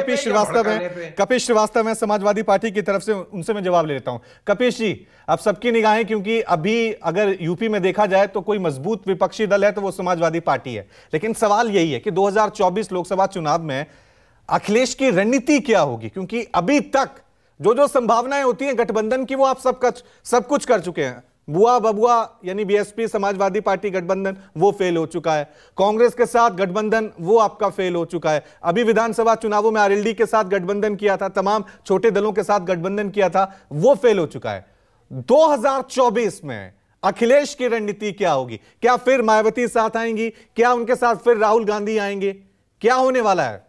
कपीश श्रीवास्तव हैं, कपीश श्रीवास्तव हैं समाजवादी पार्टी की तरफ से, उनसे मैं जवाब ले लेता हूं। कपीश जी, आप सबकी निगाहें, क्योंकि अभी अगर यूपी में देखा जाए तो कोई मजबूत विपक्षी दल है तो वो समाजवादी पार्टी है, लेकिन सवाल यही है कि 2024 लोकसभा चुनाव में अखिलेश की रणनीति क्या होगी, क्योंकि अभी तक जो जो संभावनाएं होती हैं गठबंधन की वो आप सब कुछ कर चुके हैं। बुआ बबुआ यानी बीएसपी समाजवादी पार्टी गठबंधन वो फेल हो चुका है, कांग्रेस के साथ गठबंधन वो आपका फेल हो चुका है, अभी विधानसभा चुनावों में आरएलडी के साथ गठबंधन किया था, तमाम छोटे दलों के साथ गठबंधन किया था वो फेल हो चुका है। 2024 में अखिलेश की रणनीति क्या होगी? क्या फिर मायावती साथ आएंगी? क्या उनके साथ फिर राहुल गांधी आएंगे? क्या होने वाला है?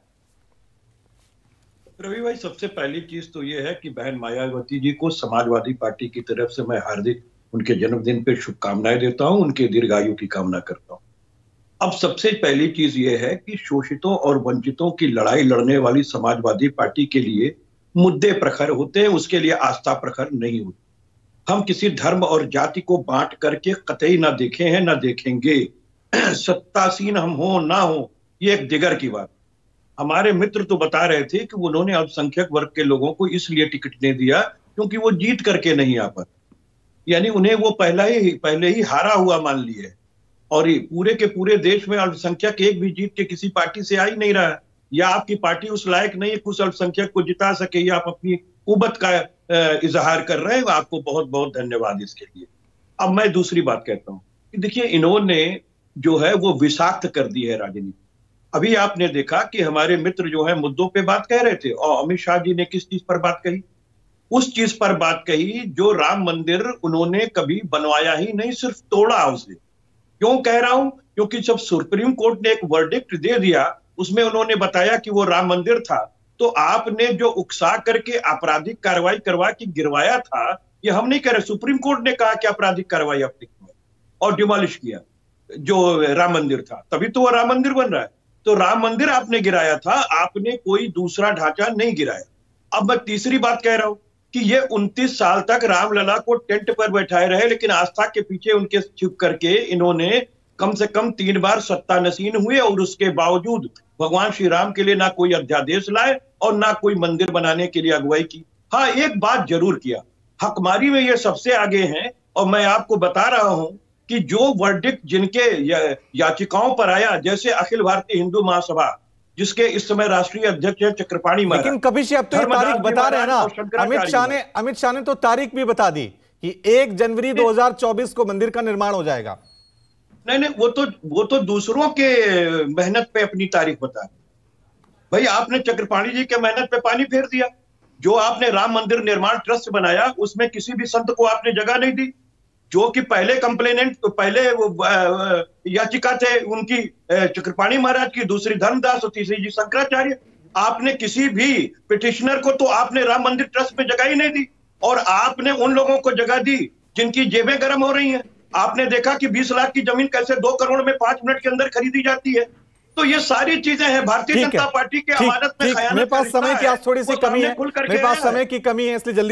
रवि भाई, सबसे पहली चीज तो यह है कि बहन मायावती जी को समाजवादी पार्टी की तरफ से मैं हार्दिक उनके जन्मदिन पे शुभकामनाएं देता हूं, उनके दीर्घायु की कामना करता हूं। अब सबसे पहली चीज यह है कि शोषितों और वंचितों की लड़ाई लड़ने वाली समाजवादी पार्टी के लिए मुद्दे प्रखर होते हैं, उसके लिए आस्था प्रखर नहीं होती। हम किसी धर्म और जाति को बांट करके कतई ना देखे हैं, ना देखेंगे। सत्तासीन हम हो ना हो, ये एक दिगर की बात। हमारे मित्र तो बता रहे थे कि उन्होंने अल्पसंख्यक वर्ग के लोगों को इसलिए टिकट नहीं दिया क्योंकि वो जीत करके नहीं आ पाते, यानी उन्हें वो पहले ही हारा हुआ मान लिए। और ये पूरे के पूरे देश में अल्पसंख्यक एक भी जीत के किसी पार्टी से आ ही नहीं रहा, या आपकी पार्टी उस लायक नहीं है कुछ अल्पसंख्यक को जिता सके, या आप अपनी उबत का इजहार कर रहे हैं। आपको बहुत बहुत धन्यवाद इसके लिए। अब मैं दूसरी बात कहता हूँ कि देखिए, इन्होंने जो है वो विषाक्त कर दी है राजनीति। अभी आपने देखा कि हमारे मित्र जो है मुद्दों पे बात कह रहे थे, और अमित शाह जी ने किस चीज पर बात कही? उस चीज पर बात कही जो राम मंदिर उन्होंने कभी बनवाया ही नहीं, सिर्फ तोड़ा उसे। क्यों कह रहा हूं? क्योंकि जब सुप्रीम कोर्ट ने एक वर्डिक्ट दे दिया, उसमें उन्होंने बताया कि वो राम मंदिर था, तो आपने जो उकसा करके आपराधिक कार्रवाई करवा के गिरवाया था, ये हम नहीं कह रहे, सुप्रीम कोर्ट ने कहा कि आपराधिक कार्रवाई आपने की और डिमोलिश किया जो राम मंदिर था, तभी तो वह राम मंदिर बन रहा है। तो राम मंदिर आपने गिराया था, आपने कोई दूसरा ढांचा नहीं गिराया। अब मैं तीसरी बात कह रहा हूं कि ये 29 साल तक रामलला को टेंट पर बैठाए रहे, लेकिन आस्था के पीछे उनके छिप करके इन्होंने कम से कम 3 बार सत्तानशीन हुए, और उसके बावजूद भगवान श्री राम के लिए ना कोई अध्यादेश लाए और ना कोई मंदिर बनाने के लिए अगुवाई की। हाँ, एक बात जरूर किया, हकमारी में ये सबसे आगे हैं। और मैं आपको बता रहा हूं कि जो वर्डिक्ट जिनके याचिकाओं पर आया, जैसे अखिल भारतीय हिंदू महासभा जिसके इस समय राष्ट्रीय अध्यक्ष है चक्रपाणी, लेकिन कभी से अब तो तारीख बता रहे हैं ना, अमित शाह ने तो तारीख भी बता दी कि 1 जनवरी 2024 को मंदिर का निर्माण हो जाएगा। नहीं, वो तो दूसरों के मेहनत पे अपनी तारीख बता दी। भाई, आपने चक्रपाणी जी के मेहनत पे पानी फेर दिया। जो आपने राम मंदिर निर्माण ट्रस्ट बनाया, उसमें किसी भी संत को आपने जगह नहीं दी, जो कि पहले याचिका थे उनकी चक्रपाणी महाराज की, दूसरी धर्मदास और तीसरी जी शंकराचार्य। आपने किसी भी पिटिशनर को तो आपने राम मंदिर ट्रस्ट में जगह ही नहीं दी, और आपने उन लोगों को जगह दी जिनकी जेबें गर्म हो रही हैं। आपने देखा कि 20 लाख की जमीन कैसे 2 करोड़ में 5 मिनट के अंदर खरीदी जाती है। तो ये सारी चीजें हैं भारतीय जनता पार्टी के अमानत में खयानत। मेरे पास समय की आज थोड़ी सी कमी है, इसलिए जल्दी।